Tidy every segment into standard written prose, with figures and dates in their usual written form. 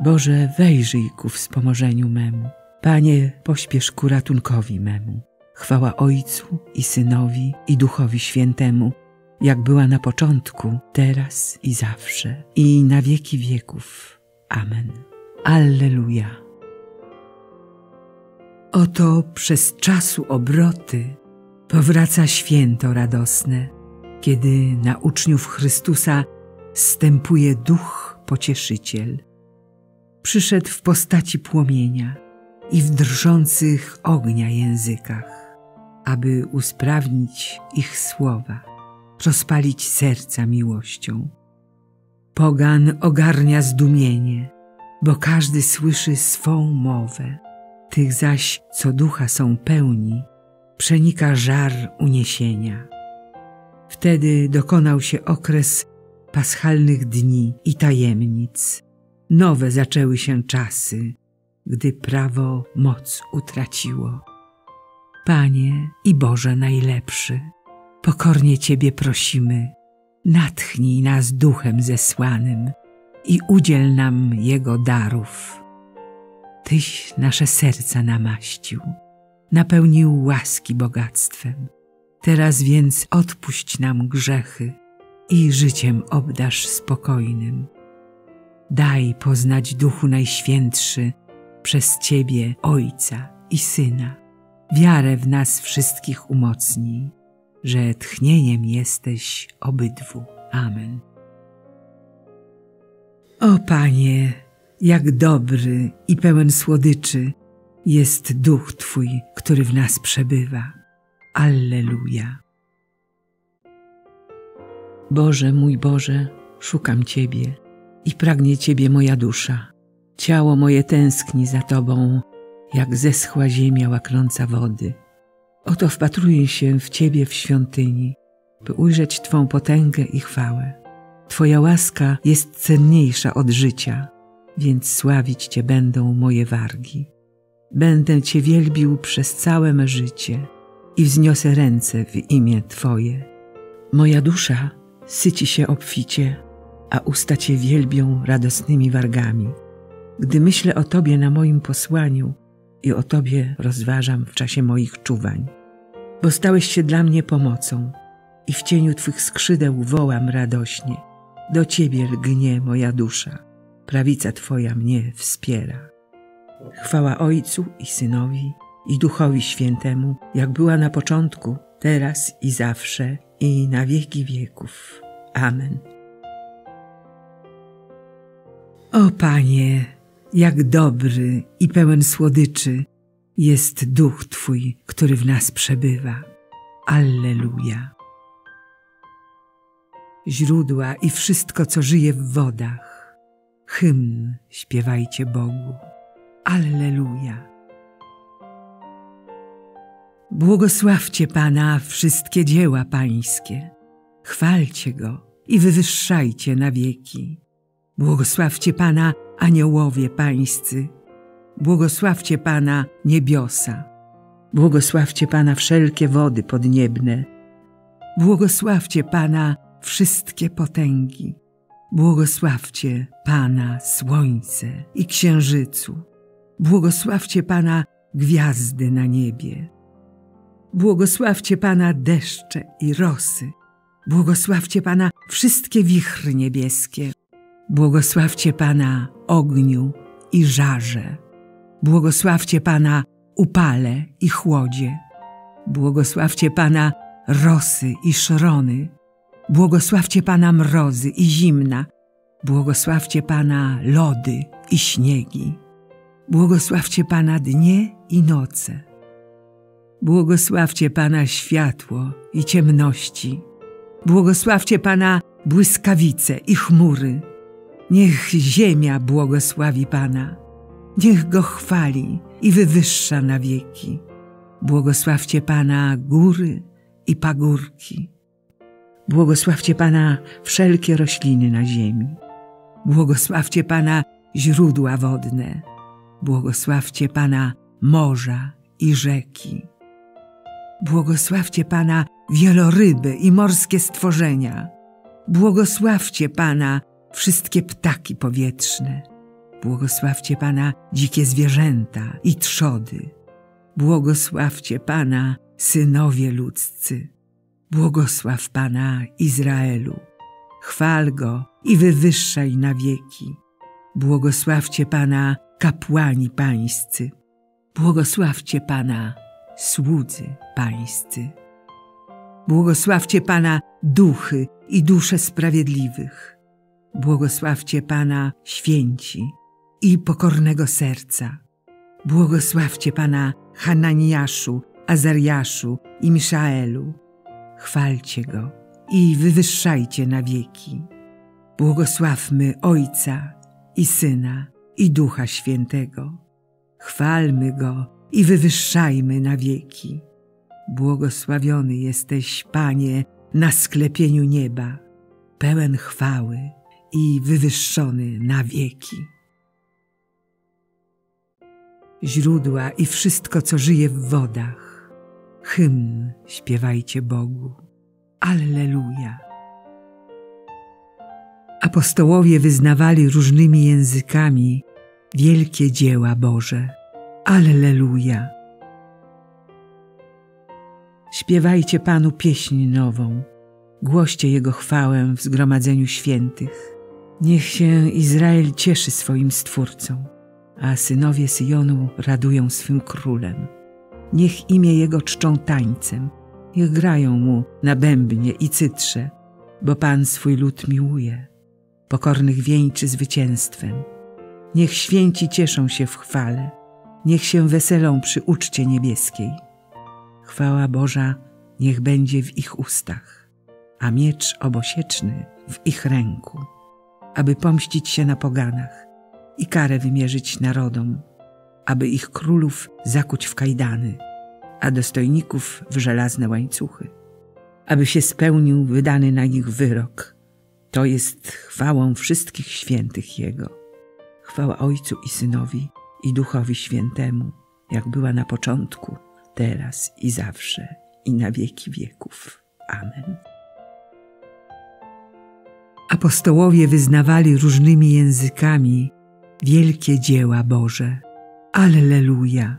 Boże, wejrzyj ku wspomożeniu memu. Panie, pośpiesz ku ratunkowi memu. Chwała Ojcu i Synowi, i Duchowi Świętemu, jak była na początku, teraz i zawsze, i na wieki wieków. Amen. Alleluja. Oto przez czasu obroty powraca święto radosne, kiedy na uczniów Chrystusa zstępuje Duch Pocieszyciel. Przyszedł w postaci płomienia i w drżących ognia językach, aby usprawnić ich słowa, rozpalić serca miłością. Pogan ogarnia zdumienie, bo każdy słyszy swą mowę. Tych zaś, co ducha są pełni, przenika żar uniesienia. Wtedy dokonał się okres paschalnych dni i tajemnic. Nowe zaczęły się czasy, gdy prawo moc utraciło. Panie i Boże najlepszy, pokornie Ciebie prosimy, natchnij nas duchem zesłanym i udziel nam Jego darów. Tyś nasze serca namaścił, napełnił łaski bogactwem. Teraz więc odpuść nam grzechy i życiem obdarz spokojnym. Daj poznać Duchu Najświętszy przez Ciebie, Ojca i Syna. Wiarę w nas wszystkich umocnij, że tchnieniem jesteś obydwu. Amen. O Panie, jak dobry i pełen słodyczy jest Duch Twój, który w nas przebywa. Alleluja. Boże mój Boże, szukam Ciebie i pragnie Ciebie moja dusza. Ciało moje tęskni za Tobą, jak zeschła ziemia łaknąca wody. Oto wpatruję się w Ciebie w świątyni, by ujrzeć Twą potęgę i chwałę. Twoja łaska jest cenniejsza od życia, więc sławić Cię będą moje wargi. Będę Cię wielbił przez całe me życie i wzniosę ręce w imię Twoje. Moja dusza syci się obficie, a usta Cię wielbią radosnymi wargami. Gdy myślę o Tobie na moim posłaniu i o Tobie rozważam w czasie moich czuwań, bo stałeś się dla mnie pomocą i w cieniu Twych skrzydeł wołam radośnie. Do Ciebie lgnie moja dusza, prawica Twoja mnie wspiera. Chwała Ojcu i Synowi, i Duchowi Świętemu, jak była na początku, teraz i zawsze, i na wieki wieków. Amen. O Panie, jak dobry i pełen słodyczy jest Duch Twój, który w nas przebywa. Alleluja. Źródła i wszystko, co żyje w wodach, hymn śpiewajcie Bogu. Alleluja. Błogosławcie Pana wszystkie dzieła Pańskie, chwalcie Go i wywyższajcie na wieki. Błogosławcie Pana, aniołowie Pańscy, błogosławcie Pana niebiosa, błogosławcie Pana wszelkie wody podniebne, błogosławcie Pana wszystkie potęgi, błogosławcie Pana słońce i księżycu, błogosławcie Pana gwiazdy na niebie, błogosławcie Pana deszcze i rosy, błogosławcie Pana wszystkie wichry niebieskie, błogosławcie Pana ogniu i żarze, błogosławcie Pana upale i chłodzie, błogosławcie Pana rosy i szrony, błogosławcie Pana mrozy i zimna, błogosławcie Pana lody i śniegi, błogosławcie Pana dnie i noce, błogosławcie Pana światło i ciemności, błogosławcie Pana błyskawice i chmury. Niech ziemia błogosławi Pana, niech Go chwali i wywyższa na wieki. Błogosławcie Pana góry i pagórki. Błogosławcie Pana wszelkie rośliny na ziemi. Błogosławcie Pana źródła wodne. Błogosławcie Pana morza i rzeki. Błogosławcie Pana wieloryby i morskie stworzenia. Błogosławcie Pana wszystkie ptaki powietrzne, Błogosławcie Pana dzikie zwierzęta i trzody. Błogosławcie Pana, synowie ludzcy. Błogosław Pana, Izraelu. Chwal Go i wywyższaj na wieki. Błogosławcie Pana, kapłani pańscy. Błogosławcie Pana, słudzy pańscy. Błogosławcie Pana, duchy i dusze sprawiedliwych. Błogosławcie Pana, święci i pokornego serca. Błogosławcie Pana, Hananiaszu, Azariaszu i Miszaelu. Chwalcie Go i wywyższajcie na wieki. Błogosławmy Ojca i Syna i Ducha Świętego. Chwalmy Go i wywyższajmy na wieki. Błogosławiony jesteś, Panie, na sklepieniu nieba, pełen chwały i wywyższony na wieki. Źródła i wszystko, co żyje w wodach, hymn śpiewajcie Bogu. Alleluja! Apostołowie wyznawali różnymi językami wielkie dzieła Boże. Alleluja! Śpiewajcie Panu pieśń nową, głoście Jego chwałę w zgromadzeniu świętych. Niech się Izrael cieszy swoim Stwórcą, a synowie Syjonu radują swym Królem. Niech imię Jego czczą tańcem, niech grają Mu na bębnie i cytrze, bo Pan swój lud miłuje, pokornych wieńczy zwycięstwem. Niech święci cieszą się w chwale, niech się weselą przy uczcie niebieskiej. Chwała Boża niech będzie w ich ustach, a miecz obosieczny w ich ręku, aby pomścić się na poganach i karę wymierzyć narodom, aby ich królów zakuć w kajdany, a dostojników w żelazne łańcuchy, aby się spełnił wydany na nich wyrok. To jest chwałą wszystkich świętych Jego. Chwała Ojcu i Synowi, i Duchowi Świętemu, jak była na początku, teraz i zawsze, i na wieki wieków. Amen. Apostołowie wyznawali różnymi językami wielkie dzieła Boże. Alleluja!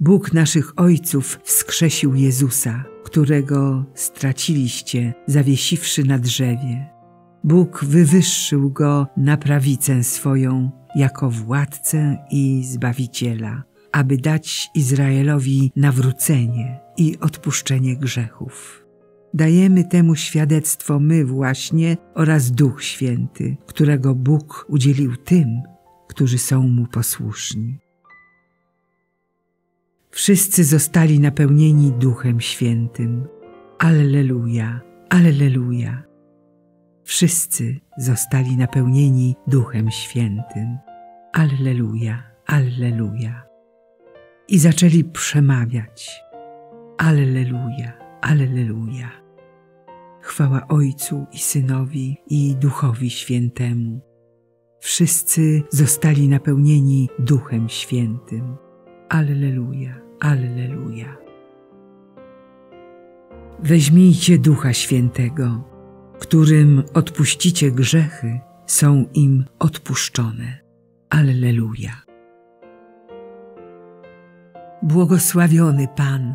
Bóg naszych ojców wskrzesił Jezusa, którego straciliście, zawiesiwszy na drzewie. Bóg wywyższył Go na prawicę swoją jako władcę i Zbawiciela, aby dać Izraelowi nawrócenie i odpuszczenie grzechów. Dajemy temu świadectwo my właśnie oraz Duch Święty, którego Bóg udzielił tym, którzy są Mu posłuszni. Wszyscy zostali napełnieni Duchem Świętym. Alleluja, alleluja. Wszyscy zostali napełnieni Duchem Świętym. Alleluja, alleluja. I zaczęli przemawiać. Alleluja, alleluja. Chwała Ojcu i Synowi i Duchowi Świętemu. Wszyscy zostali napełnieni Duchem Świętym. Alleluja, alleluja. Weźmijcie Ducha Świętego, którym odpuścicie grzechy, są im odpuszczone. Alleluja. Błogosławiony Pan,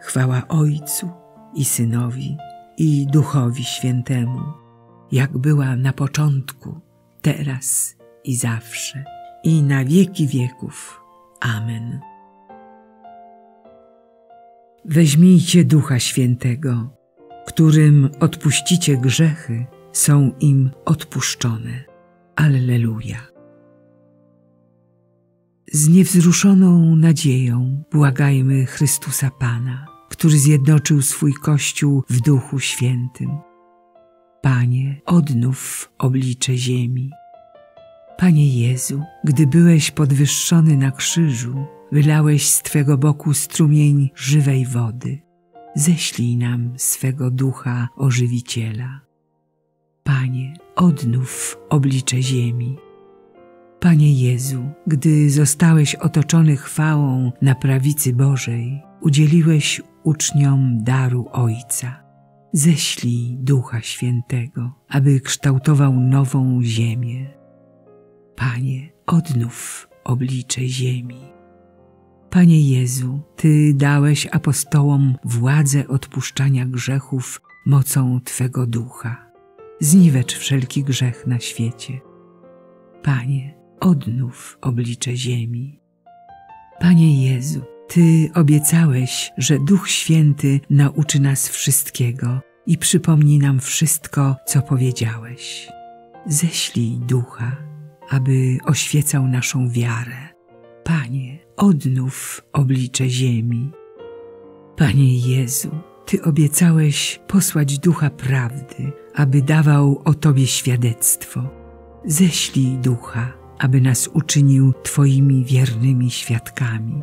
Chwała Ojcu i Synowi, i Duchowi Świętemu, jak była na początku, teraz i zawsze, i na wieki wieków. Amen. Weźmijcie Ducha Świętego, którym odpuścicie grzechy, są im odpuszczone. Alleluja. Z niewzruszoną nadzieją błagajmy Chrystusa Pana, który zjednoczył swój Kościół w Duchu Świętym. Panie, odnów oblicze ziemi. Panie Jezu, gdy byłeś podwyższony na krzyżu, wylałeś z Twego boku strumień żywej wody. Ześlij nam swego Ducha Ożywiciela. Panie, odnów oblicze ziemi. Panie Jezu, gdy zostałeś otoczony chwałą na prawicy Bożej, udzieliłeś uczniom daru Ojca. Ześlij Ducha Świętego, aby kształtował nową ziemię. Panie, odnów oblicze ziemi. Panie Jezu, Ty dałeś apostołom władzę odpuszczania grzechów mocą Twego Ducha. Zniwecz wszelki grzech na świecie. Panie, odnów oblicze ziemi. Panie Jezu, Ty obiecałeś, że Duch Święty nauczy nas wszystkiego i przypomni nam wszystko, co powiedziałeś. Ześlij Ducha, aby oświecał naszą wiarę. Panie, odnów oblicze ziemi. Panie Jezu, Ty obiecałeś posłać Ducha Prawdy, aby dawał o Tobie świadectwo. Ześlij Ducha, aby nas uczynił Twoimi wiernymi świadkami.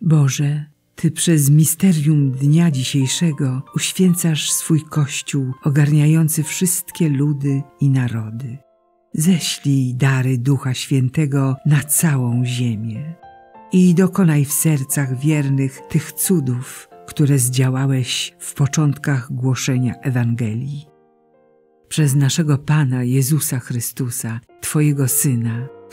Boże, Ty przez misterium dnia dzisiejszego uświęcasz swój Kościół ogarniający wszystkie ludy i narody. Ześlij dary Ducha Świętego na całą ziemię i dokonaj w sercach wiernych tych cudów, które zdziałałeś w początkach głoszenia Ewangelii. Przez naszego Pana Jezusa Chrystusa, Twojego Syna,